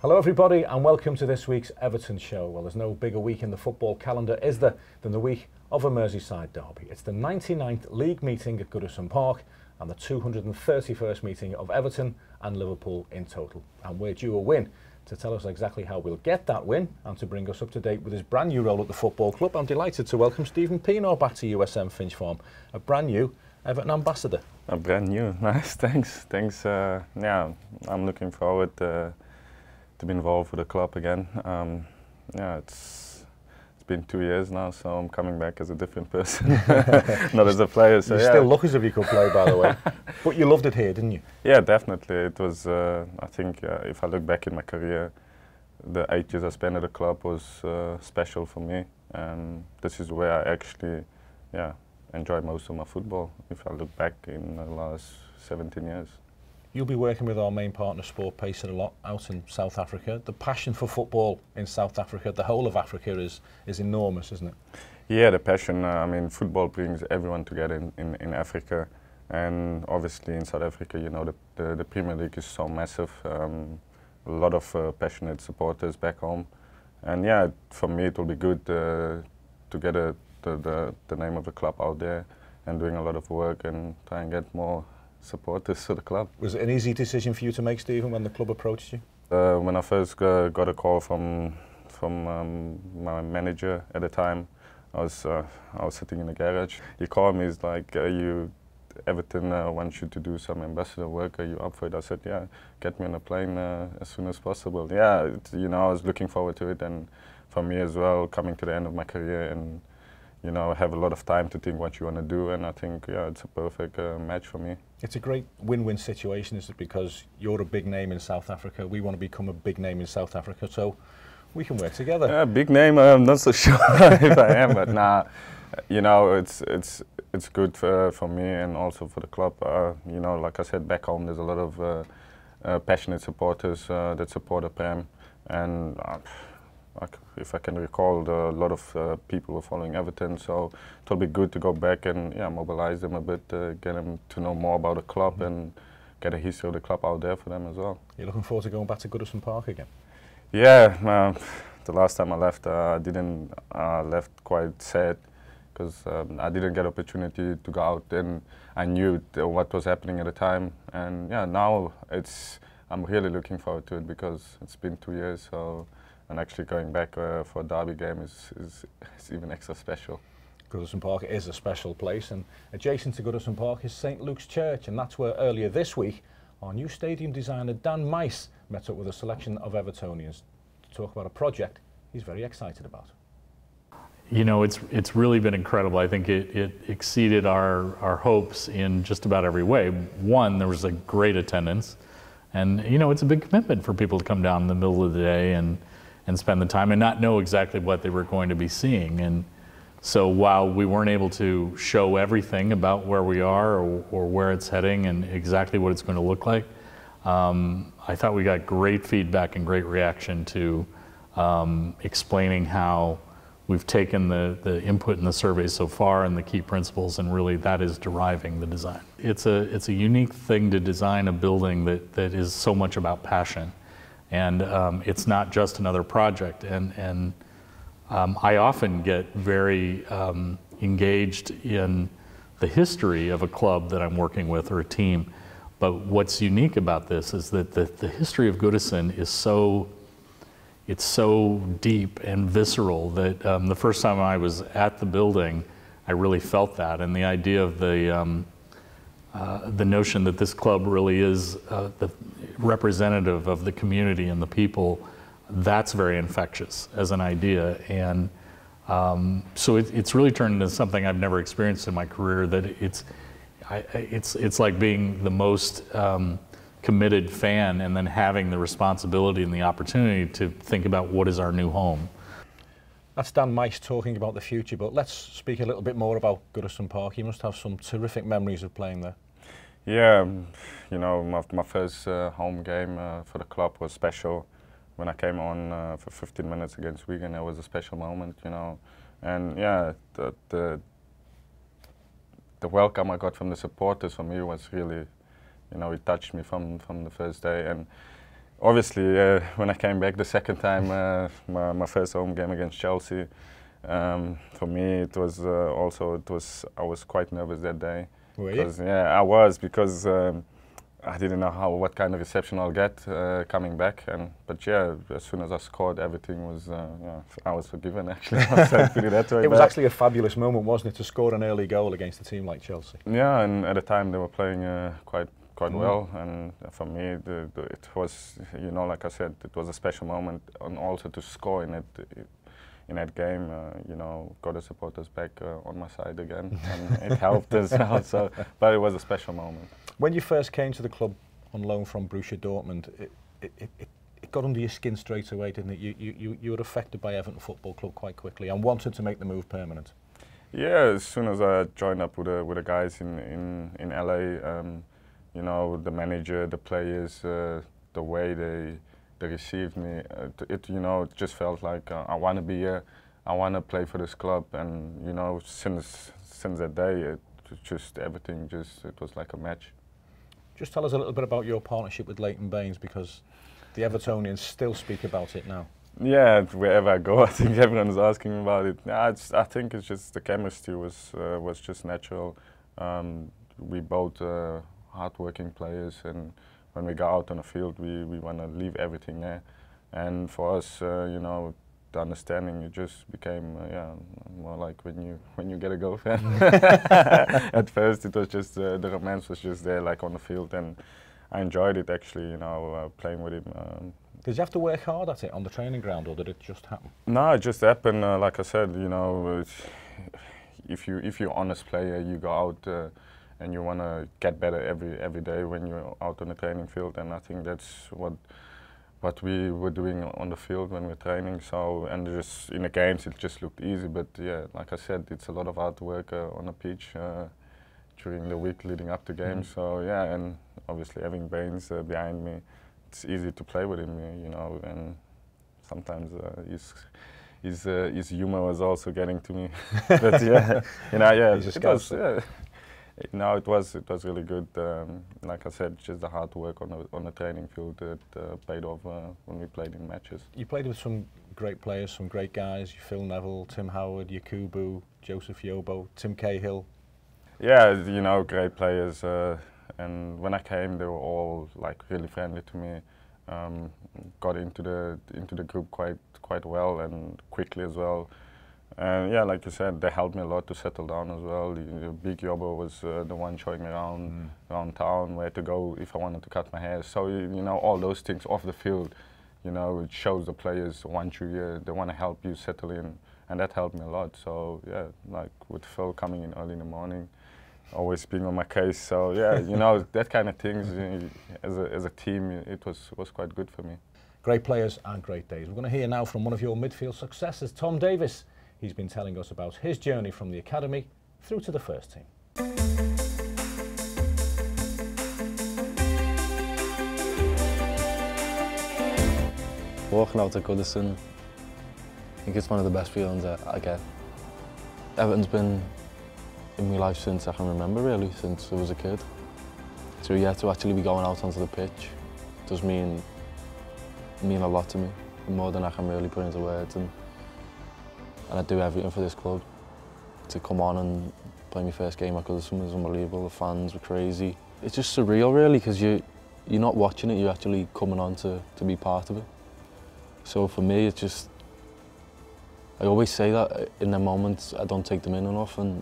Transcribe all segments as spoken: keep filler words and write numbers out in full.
Hello everybody and welcome to this week's Everton show. Well, there's no bigger week in the football calendar, is there, than the week of a Merseyside derby. It's the ninety-ninth league meeting at Goodison Park and the two hundred thirty-first meeting of Everton and Liverpool in total. And we're due a win. To tell us exactly how we'll get that win and to bring us up to date with his brand new role at the football club, I'm delighted to welcome Steven Pienaar back to U S M Finch Farm, a brand new Everton ambassador. A brand new, nice, thanks. Thanks. Uh, yeah, I'm looking forward uh, to be involved with the club again. Um, yeah, it's it's been two years now, so I'm coming back as a different person, not as a player. So you're yeah. still lucky if you could play, by the way. But you loved it here, didn't you? Yeah, definitely. It was. Uh, I think uh, if I look back in my career, the eight years I spent at the club was uh, special for me, and this is where I actually, yeah, enjoy most of my football. If I look back in the last seventeen years. You'll be working with our main partner SportPesa a lot out in South Africa. The passion for football in South Africa, the whole of Africa, is is enormous, isn't it? Yeah, the passion. Uh, I mean, football brings everyone together in, in, in Africa, and obviously in South Africa, you know, the, the, the Premier League is so massive. Um, a lot of uh, passionate supporters back home, and yeah, for me it will be good uh, to get a, the, the the name of the club out there, and doing a lot of work and try and get more supporters to the club. Was it an easy decision for you to make, Steven, when the club approached you? Uh, when I first uh, got a call from from um, my manager at the time, I was uh, I was sitting in the garage. He called me. He's like, "Are you Everton uh, wants you to do some ambassador work. Are you up for it?" I said, "Yeah, get me on a plane uh, as soon as possible." Yeah, it, you know, I was looking forward to it, and for me as well, coming to the end of my career and. You know, I have a lot of time to think what you want to do, and I think, yeah, it's a perfect uh, match for me. It's a great win-win situation, is it? Because you're a big name in South Africa, we want to become a big name in South Africa, so we can work together. Yeah, big name, I'm not so sure if I am, but nah, you know, it's it's it's good for, for me and also for the club. Uh, you know, like I said, back home there's a lot of uh, uh, passionate supporters uh, that support the Prem, and. Uh, If I can recall, a lot of uh, people were following Everton, so it'll be good to go back and yeah, mobilise them a bit, uh, get them to know more about the club mm-hmm. and get a history of the club out there for them as well. You're looking forward to going back to Goodison Park again? Yeah, uh, the last time I left, uh, I didn't uh, left quite sad because um, I didn't get opportunity to go out, and I knew what was happening at the time, and yeah, now it's I'm really looking forward to it because it's been two years, so. And actually going back uh, for a derby game is, is, is even extra special. Goodison Park is a special place, and adjacent to Goodison Park is Saint Luke's Church, and that's where earlier this week our new stadium designer Dan Mice met up with a selection of Evertonians to talk about a project he's very excited about. You know, it's it's really been incredible. I think it, it exceeded our, our hopes in just about every way. One, there was a great attendance, and you know, it's a big commitment for people to come down in the middle of the day and and spend the time and not know exactly what they were going to be seeing. And so while we weren't able to show everything about where we are or, or where it's heading and exactly what it's going to look like, um, I thought we got great feedback and great reaction to um, explaining how we've taken the, the input in the survey so far and the key principles, and really that is deriving the design. It's a, it's a unique thing to design a building that, that is so much about passion. And um, it's not just another project. And, and um, I often get very um, engaged in the history of a club that I'm working with or a team. But what's unique about this is that the, the history of Goodison is so, it's so deep and visceral that um, the first time I was at the building, I really felt that. And the idea of the, um, uh, the notion that this club really is uh, the, representative of the community and the people, that's very infectious as an idea. And um, so it, it's really turned into something I've never experienced in my career, that it's, I, it's, it's like being the most um, committed fan and then having the responsibility and the opportunity to think about what is our new home. That's Dan Mice talking about the future, but let's speak a little bit more about Goodison Park. You must have some terrific memories of playing there. Yeah, you know, my, my first uh, home game uh, for the club was special. When I came on uh, for fifteen minutes against Wigan, it was a special moment, you know. And yeah, the, the, the welcome I got from the supporters for me was really, you know, it touched me from, from the first day. And obviously, uh, when I came back the second time, uh, my, my first home game against Chelsea, um, for me it was uh, also it was I was quite nervous that day. Were you? Yeah, I was, because um, I didn't know how what kind of reception I'll get uh, coming back, and but yeah, as soon as I scored, everything was uh, you know, I was forgiven. Actually, I put it that way. It was back. Actually a fabulous moment, wasn't it, to score an early goal against a team like Chelsea? Yeah, and at the time they were playing uh, quite quite mm. well, and for me, the, the, it was, you know, like I said, it was a special moment, and also to score in it. it In that game, uh, you know, got the supporters back uh, on my side again, and it helped us out. So, but it was a special moment. When you first came to the club on loan from Borussia Dortmund, it, it, it, it got under your skin straight away, didn't it? You, you, you were affected by Everton Football Club quite quickly and wanted to make the move permanent. Yeah, as soon as I joined up with the, with the guys in in in L A, um, you know, the manager, the players, uh, the way they. They received me. Uh, it, you know, it just felt like uh, I want to be here. I want to play for this club, and you know, since since that day, it just everything just it was like a match. Just tell us a little bit about your partnership with Leighton Baines, because the Evertonians still speak about it now. Yeah, wherever I go, I think everyone's asking about it. Nah, it's, I think it's just the chemistry was uh, was just natural. Um, we both uh, hardworking players, and when we go out on the field, we, we want to leave everything there. And for us, uh, you know, the understanding, it just became, uh, yeah, more like when you when you get a girlfriend. At first, it was just, uh, the romance was just there, like on the field, and I enjoyed it, actually, you know, uh, playing with him. Um, Did you have to work hard at it on the training ground, or did it just happen? No, it just happened. Uh, like I said, you know, it's, if, you, if you're an honest player, you go out, uh, and you want to get better every every day when you're out on the training field, and I think that's what what we were doing on the field when we're training. So, and just in the games it just looked easy, but yeah, like I said, it's a lot of hard work uh, on the pitch uh, during the week leading up to games. Mm. So yeah, and obviously having Baines uh, behind me, it's easy to play with him, you know, and sometimes uh, he's. His uh, his humour was also getting to me, but yeah, you know, yeah, it was, yeah. No, it was it was really good. Um, like I said, just the hard work on the on the training field that uh, paid off uh, when we played in matches. You played with some great players, some great guys. Phil Neville, Tim Howard, Yakubu, Joseph Yobo, Tim Cahill. Yeah, you know, great players. Uh, and when I came, they were all like really friendly to me. Um, got into the into the group quite quite well and quickly as well. And yeah, like you said, they helped me a lot to settle down as well. The, the big Yobo was uh, the one showing me around, mm. around town where to go if I wanted to cut my hair. So, you, you know, all those things off the field, you know, it shows the players once you're here, they want to help you settle in. And that helped me a lot. So, yeah, like with Phil coming in early in the morning, always being on my case. So, yeah, you know, that kind of things, you, as, a, as a team, it was, was quite good for me. Great players and great days. We're going to hear now from one of your midfield successes, Tom Davies. He's been telling us about his journey from the academy through to the first team. Walking out to Goodison, I think it's one of the best feelings that I get. Everton's been in my life since I can remember, really, since I was a kid. So yeah, to actually be going out onto the pitch does mean, mean a lot to me, more than I can really put into words. And, And I do everything for this club. To come on and play my first game at Goodison was unbelievable. The fans were crazy. It's just surreal, really, because you, you're not watching it, you're actually coming on to, to be part of it. So for me, it's just, I always say that in the moments, I don't take them in enough. And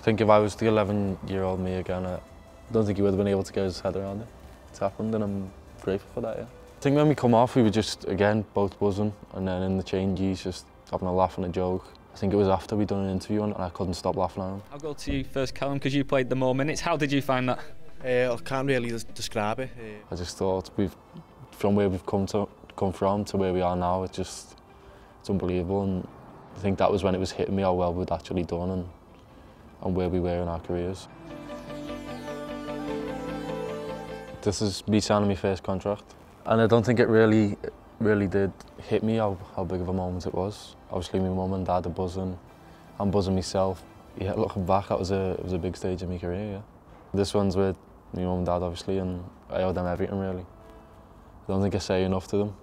I think if I was the eleven-year-old me again, I don't think he would have been able to get his head around it. It's happened, and I'm grateful for that, yeah. I think when we come off, we were just, again, both buzzing. And then in the changes, just having a laugh and a joke. I think it was after we'd done an interview and I couldn't stop laughing at him. I'll go to you first, Callum, because you played the more minutes. How did you find that? Uh, I can't really describe it. I just thought, we've, from where we've come, to, come from to where we are now, it's just, it's unbelievable. And I think that was when it was hitting me how well we'd actually done and, and where we were in our careers. This is me signing my first contract. And I don't think it really, really did hit me how, how big of a moment it was. Obviously, my mum and dad are buzzing. I'm buzzing myself. Yeah, looking back, that was a, it was a big stage in my career, yeah. This one's with my mum and dad, obviously, and I owe them everything, really. I don't think I say enough to them.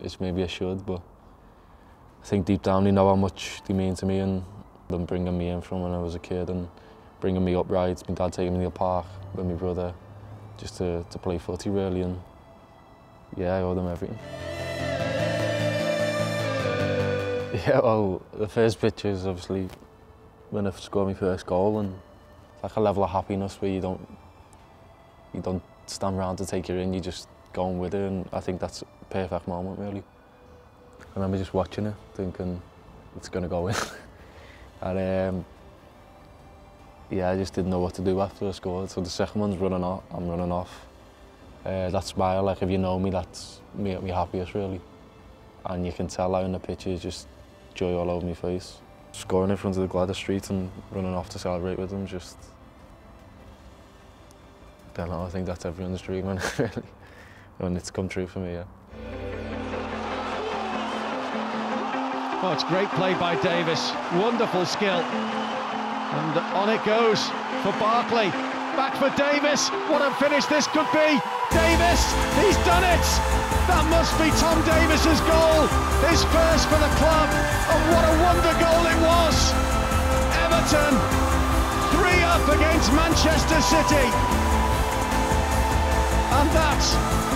It's maybe I should, but I think deep down they know how much they mean to me, and them bringing me in from when I was a kid and bringing me up rides. My dad taking me to the park with my brother just to, to play footy really, and yeah, I owe them everything. Yeah, well, the first picture is obviously when I scored my first goal, and it's like a level of happiness where you don't you don't stand around to take it in, you just go on with it, and I think that's a perfect moment really. I remember just watching it, thinking it's gonna go in. And um, yeah, I just didn't know what to do after I scored. So the second one's running off, I'm running off. Uh, that smile, like if you know me, that's me at my happiest really. And you can tell out in the picture, just joy all over my face. Scoring in front of the Gladys Street and running off to celebrate with them, just... I don't know, I think that's everyone's dream, man, really. And it's come true for me, yeah. Well, it's great play by Davies, wonderful skill. And on it goes for Barkley. Back for Davies, what a finish this could be! Davies, he's done it! That must be Tom Davies's goal, his first for the club, and what a wonder goal it was! Everton, three up against Manchester City. And that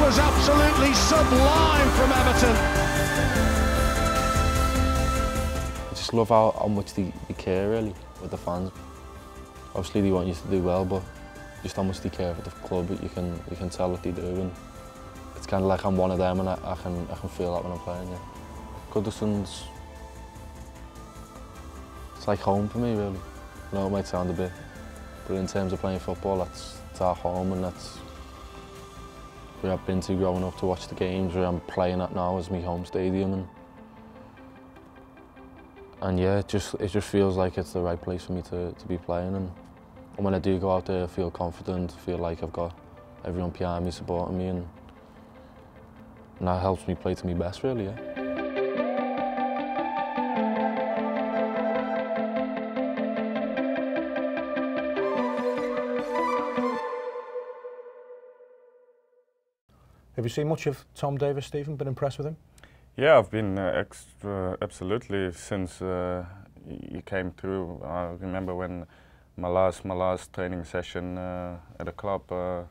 was absolutely sublime from Everton. I just love how, how much they, they care really with the fans. Obviously they want you to do well, but just how much they care for the club, you can you can tell what they do, and it's kind of like I'm one of them, and I, I can I can feel that when I'm playing. Yeah, Goodison's it's like home for me really. I know it might sound a bit, but in terms of playing football, that's it's our home, and that's where I've been to growing up to watch the games. Where I'm playing at now is my home stadium, and and yeah, it just it just feels like it's the right place for me to to be playing. And And when I do go out there, I feel confident, I feel like I've got everyone behind me, supporting me, and, and that helps me play to my best, really, yeah. Have you seen much of Tom Davies, Stephen? Been impressed with him? Yeah, I've been uh, extra, absolutely, since uh, he came through. I remember when My last, my last training session uh, at the club, uh,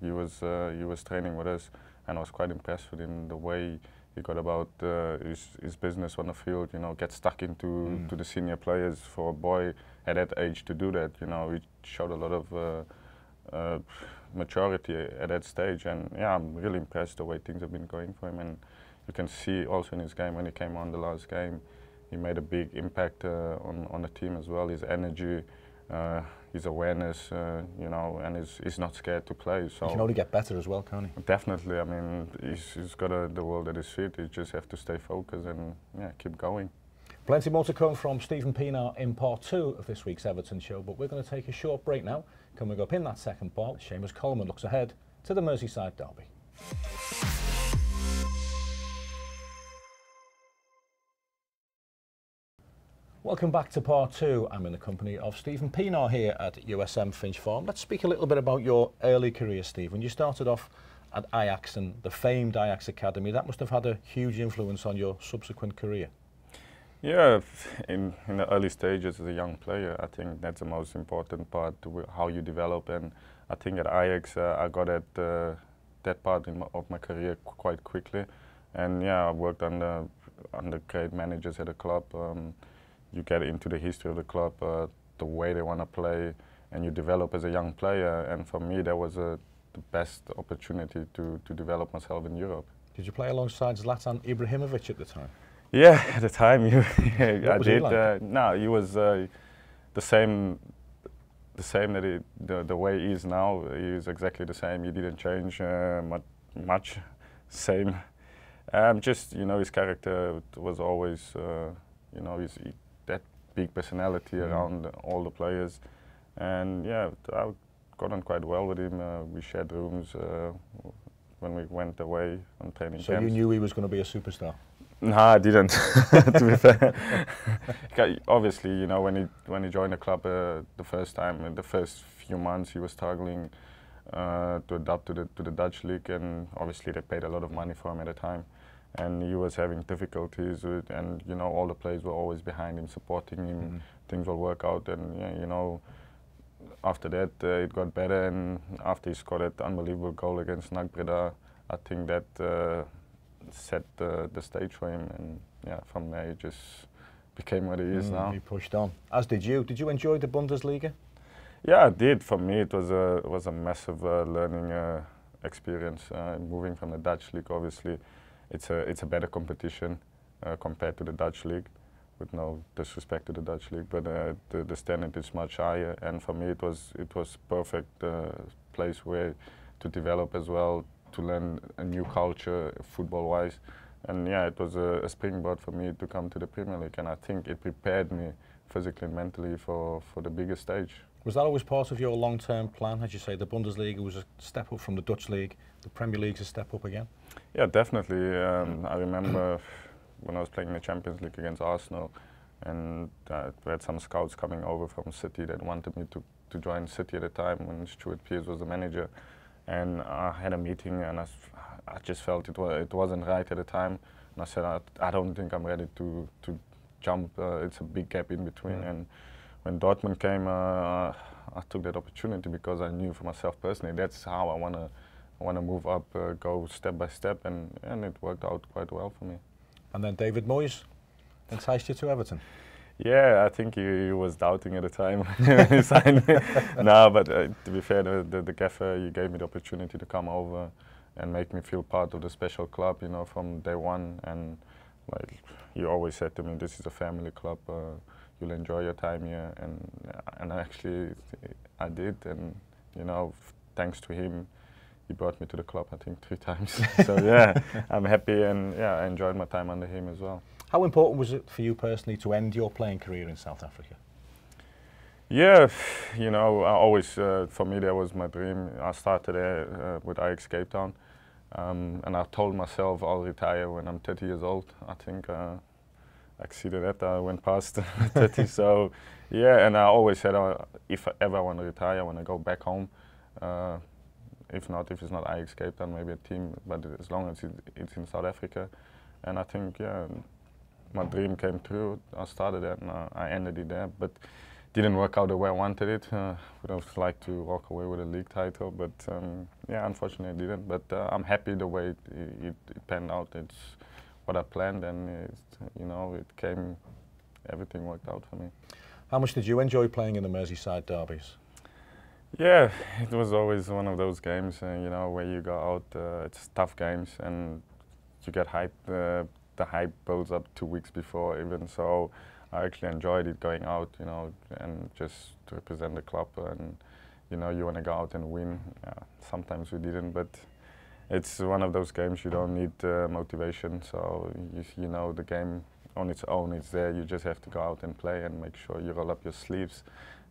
he was uh, he was training with us, and I was quite impressed with him. The way he got about uh, his his business on the field, you know, get stuck into mm. to the senior players. For a boy at that age to do that, you know, he showed a lot of uh, uh, maturity at that stage. And yeah, I'm really impressed the way things have been going for him. And you can see also in his game when he came on the last game, he made a big impact uh, on on the team as well. His energy. Uh, his awareness, uh, you know, and he's, he's not scared to play. So he can only get better as well, can't he? Definitely. I mean, he's, he's got a, the world at his feet. He just have to stay focused and yeah, keep going. Plenty more to come from Steven Pienaar in part two of this week's Everton show, but we're going to take a short break now. Coming up in that second part, Seamus Coleman looks ahead to the Merseyside derby. Welcome back to part two. I'm in the company of Steven Pienaar here at U S M Finch Farm. Let's speak a little bit about your early career, Steve. When you started off at Ajax and the famed Ajax Academy, that must have had a huge influence on your subsequent career. Yeah, in, in the early stages as a young player, I think that's the most important part, how you develop. And I think at Ajax, uh, I got at uh, that part in my, of my career quite quickly. And yeah, I worked under, under great managers at the club. Um, You get into the history of the club, uh, the way they want to play, and you develop as a young player. And for me, that was uh, the best opportunity to, to develop myself in Europe. Did you play alongside Zlatan Ibrahimovic at the time? Yeah, at the time, you I was did. He like? uh, no, he was uh, the same. The same that he, the the way he is now. He is exactly the same. He didn't change uh, much. Same. Um, just you know, his character was always, uh, you know, he's. He, big personality mm. around all the players, and yeah, I got on quite well with him. Uh, we shared rooms uh, when we went away on training so camps. So you knew he was going to be a superstar? No, I didn't. To be fair, obviously, you know, when he when he joined the club uh, the first time, in the first few months, he was struggling. uh, to adapt to the to the Dutch league, and obviously they paid a lot of money for him at the time, and he was having difficulties with, and you know, all the players were always behind him, supporting him. Mm-hmm. Things will work out, and yeah, you know, after that uh, it got better, and after he scored that unbelievable goal against N A C Breda, I think that uh, set the, the stage for him, and yeah, from there he just became what he is mm, now. He pushed on, as did you. Did you enjoy the Bundesliga? Yeah, I did. For me, it was a it was a massive uh, learning uh, experience. Uh, moving from the Dutch league, obviously, it's a it's a better competition uh, compared to the Dutch league. With no disrespect to the Dutch league, but uh, the, the standard is much higher. And for me, it was it was perfect uh, place where to develop as well, to learn a new culture football-wise. And yeah, it was a, a springboard for me to come to the Premier League, and I think it prepared me physically and mentally for, for the bigger stage. Was that always part of your long-term plan? As you say, the Bundesliga was a step up from the Dutch league, the Premier League's a step up again? Yeah, definitely. Um, I remember when I was playing in the Champions League against Arsenal, and uh, we had some scouts coming over from City that wanted me to, to join City at the time when Stuart Pearce was the manager. And I had a meeting, and I, I just felt it, wa it wasn't right at the time. And I said, I, I don't think I'm ready to, to jump. Uh, it's a big gap in between. Mm. And when Dortmund came, uh, I took that opportunity because I knew for myself personally, that's how I want to I want to move up, uh, go step by step. And, and it worked out quite well for me. And then David Moyes enticed you to Everton. Yeah, I think he, he was doubting at the time when he signed me. No, but uh, to be fair, the, the, the gaffer, he gave me the opportunity to come over and make me feel part of the special club, you know, from day one. And like he always said to me, this is a family club, uh, you'll enjoy your time here. And, and actually, I did. And, you know, thanks to him, he brought me to the club, I think, three times. So yeah, I'm happy, and yeah, I enjoyed my time under him as well. How important was it for you personally to end your playing career in South Africa? Yeah, you know, I always, uh, for me, that was my dream. I started there uh, with Ajax Cape Town, um, and I told myself I'll retire when I'm thirty years old. I think uh, I exceeded that. I went past thirty, so yeah, and I always said, uh, if I ever want to retire, I want to go back home. Uh, If not, if it's not Ajax Cape Town, maybe a team, but as long as it, it's in South Africa. And I think, yeah, my dream came true. I started it and uh, I ended it there, but didn't work out the way I wanted it. Uh, would have liked to walk away with a league title, but um, yeah, unfortunately I didn't. But uh, I'm happy the way it, it, it panned out. It's what I planned, and it, you know, it came, everything worked out for me. How much did you enjoy playing in the Merseyside derbies? Yeah, it was always one of those games, uh, you know, where you go out, uh, it's tough games, and you get hyped. Uh, the hype builds up two weeks before even, so I actually enjoyed it going out, you know, and just to represent the club, and, you know, you want to go out and win. Yeah, sometimes we didn't, but it's one of those games you don't need uh, motivation, so you, you know, the game on its own is there, you just have to go out and play and make sure you roll up your sleeves,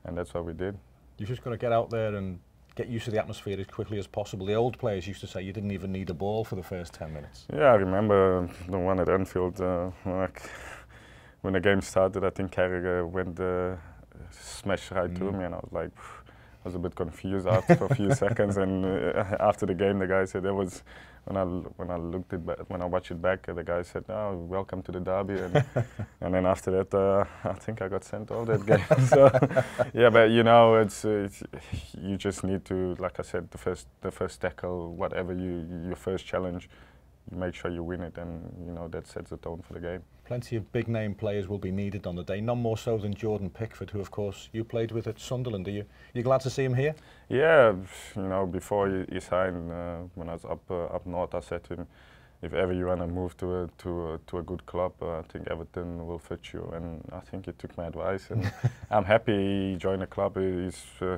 and that's what we did. You've just got to get out there and get used to the atmosphere as quickly as possible. The old players used to say you didn't even need a ball for the first ten minutes. Yeah, I remember the one at Anfield. Uh, like when the game started, I think Carragher went uh, smashed right mm. through me, and I was like, phew, I was a bit confused after for a few seconds. And uh, after the game, the guy said there was when I when I looked it back, when I watched it back, uh, the guy said, "Oh, welcome to the derby." And, and then after that, uh, I think I got sent all that game. So yeah, but you know, it's, it's you just need to, like I said, the first the first tackle, whatever you your first challenge, you make sure you win it, and you know that sets the tone for the game. Plenty of big name players will be needed on the day, none more so than Jordan Pickford, who of course you played with at Sunderland. Are you you glad to see him here? Yeah, you know, before he, he signed, uh, when I was up uh, up north, I said to him, if ever you want to move to a, to a, to a good club, uh, I think Everton will fit you. And I think he took my advice, and I'm happy he joined the club. He's uh,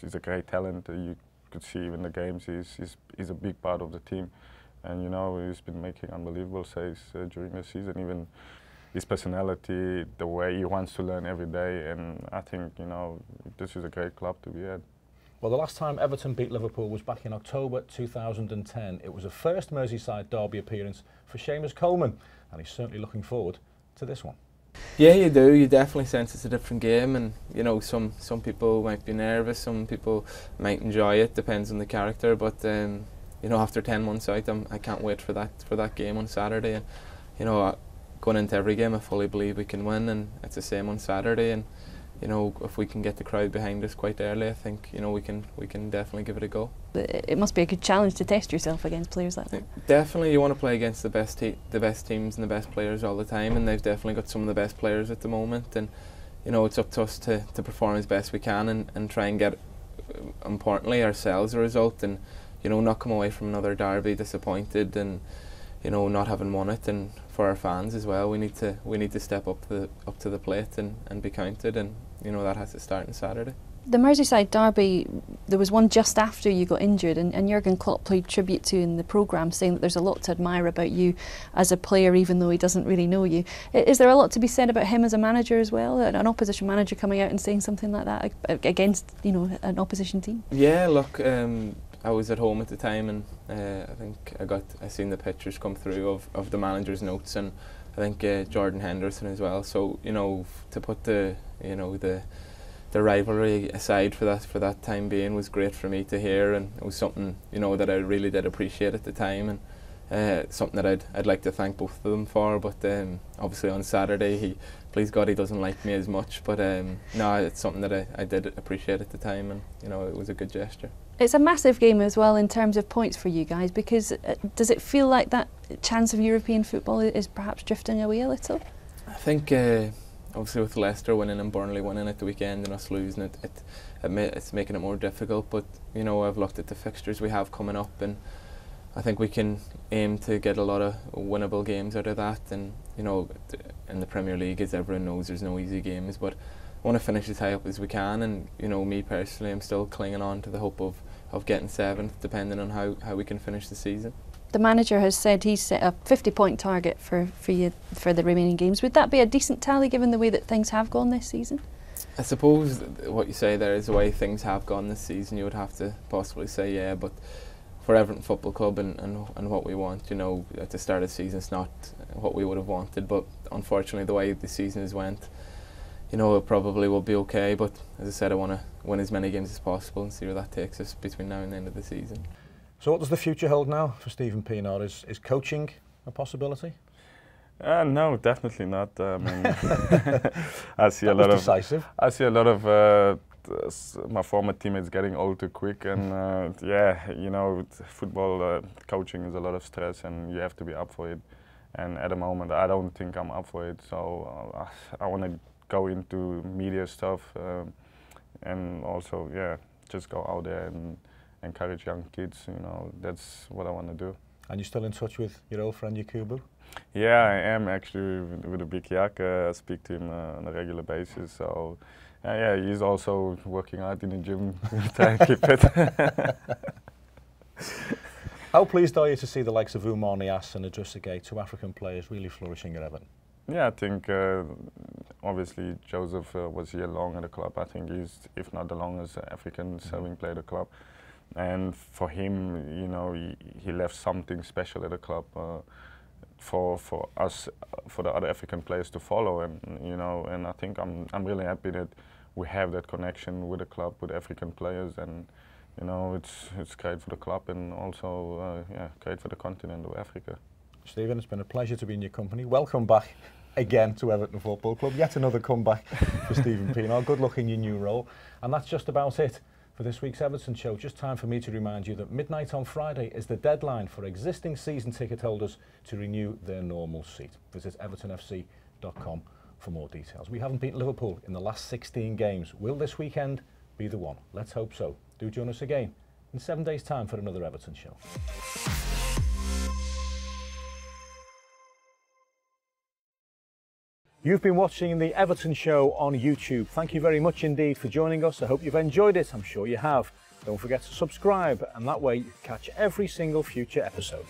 he's a great talent. You could see even the games. He's he's, he's a big part of the team. And, you know, he's been making unbelievable saves uh, during the season, even his personality, the way he wants to learn every day. And I think, you know, this is a great club to be at. Well, the last time Everton beat Liverpool was back in October two thousand ten. It was a first Merseyside derby appearance for Seamus Coleman, and he's certainly looking forward to this one. Yeah, you do. You definitely sense it's a different game, and you know, some some people might be nervous, some people might enjoy it. Depends on the character. But um, you know, after ten months out, I'm, I can't wait for that for that game on Saturday. And you know, I, going into every game, I fully believe we can win, and it's the same on Saturday. And you know, if we can get the crowd behind us quite early, I think you know we can we can definitely give it a go. It must be a good challenge to test yourself against players like that. Definitely, you want to play against the best te the best teams and the best players all the time, and they've definitely got some of the best players at the moment. And you know, it's up to us to, to perform as best we can and, and try and get, importantly, ourselves a result, and you know, not come away from another derby disappointed and you know not having won it. And for our fans as well, we need to we need to step up to the up to the plate and and be counted, and you know that has to start on Saturday. The Merseyside derby, there was one just after you got injured, and, and Jurgen Klopp paid tribute to in the programme, saying that there's a lot to admire about you as a player, even though he doesn't really know you. Is there a lot to be said about him as a manager as well? An opposition manager coming out and saying something like that against, you know, an opposition team? Yeah, look, um, I was at home at the time, and uh, I think I got I seen the pictures come through of of the manager's notes, and I think uh, Jordan Henderson as well. So you know, to put the you know the. the rivalry aside for that for that time being was great for me to hear, and it was something you know that I really did appreciate at the time, and uh, something that I'd I'd like to thank both of them for. But um, obviously on Saturday, he please God he doesn't like me as much. But um, no, it's something that I, I did appreciate at the time, and you know it was a good gesture. It's a massive game as well in terms of points for you guys, because uh, does it feel like that chance of European football is perhaps drifting away a little? I think. Uh, Obviously, with Leicester winning and Burnley winning at the weekend and us losing, it, it, it ma it's making it more difficult. But you know, I've looked at the fixtures we have coming up, and I think we can aim to get a lot of winnable games out of that. And you know, in the Premier League, as everyone knows, there's no easy games. But I want to finish as high up as we can. And you know, me personally, I'm still clinging on to the hope of of getting seventh, depending on how how we can finish the season. The manager has said he's set a fifty point target for, for you for the remaining games. Would that be a decent tally given the way that things have gone this season? I suppose what you say there is the way things have gone this season. You would have to possibly say yeah, but for Everton Football Club and, and, and what we want, you know, at the start of the season it's not what we would have wanted, but unfortunately the way the season has went, you know, it probably will be okay, but as I said, I want to win as many games as possible and see where that takes us between now and the end of the season. So what does the future hold now for Steven Pienaar? Is, is coaching a possibility? Uh, no, definitely not. I mean, I see that a lot was decisive. of I see a lot of uh, my former teammates getting old too quick, and uh, yeah, you know, football uh, coaching is a lot of stress, and you have to be up for it. And at the moment, I don't think I'm up for it. So uh, I, I want to go into media stuff, uh, and also yeah, just go out there and encourage young kids, you know, that's what I want to do. And you're still in touch with your old friend Yakubu? Yeah, I am actually with, with a big Yak. Uh, I speak to him uh, on a regular basis, so uh, yeah, he's also working out in the gym trying to keep it. How pleased are you to see the likes of Oumani Asin and Adrissa Gay, two African players, really flourishing at Everton? Yeah, I think uh, obviously Joseph uh, was here long at the club. I think he's, if not the longest African mm-hmm. serving player at the club. And for him, you know, he, he left something special at the club uh, for for us, for the other African players to follow. And you know, and I think I'm I'm really happy that we have that connection with the club, with African players, and you know, it's it's great for the club and also uh, yeah, great for the continent of Africa. Steven, it's been a pleasure to be in your company. Welcome back again to Everton Football Club. Yet another comeback for Steven Pienaar. Good luck in your new role, and that's just about it for this week's Everton show. Just time for me to remind you that midnight on Friday is the deadline for existing season ticket holders to renew their normal seat. Visit everton f c dot com for more details. We haven't beaten Liverpool in the last sixteen games. Will this weekend be the one? Let's hope so. Do join us again in seven days' time for another Everton show. You've been watching the Everton Show on YouTube. Thank you very much indeed for joining us. I hope you've enjoyed it. I'm sure you have. Don't forget to subscribe, and that way you catch every single future episode.